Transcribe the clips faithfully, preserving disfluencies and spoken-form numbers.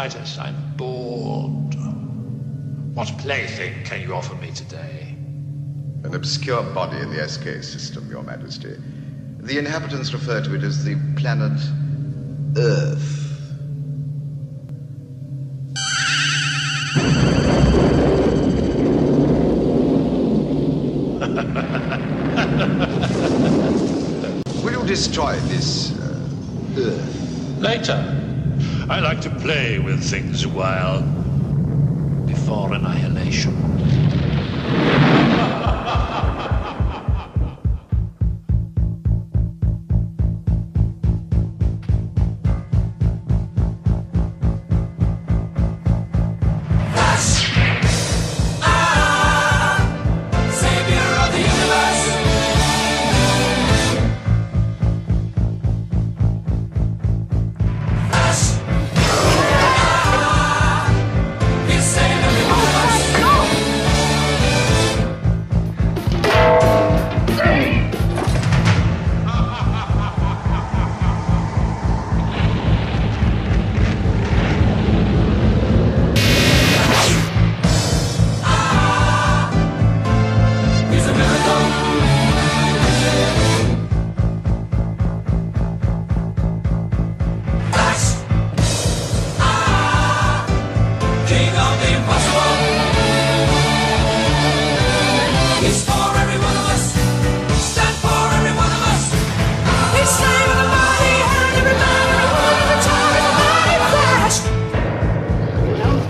arthritis. I'm bored. What plaything can you offer me today? An obscure body in the S K system, Your Majesty. The inhabitants refer to it as the planet Earth. Will you destroy this uh, Earth? Later. I like to play with things a while before annihilation.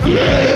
Yeah!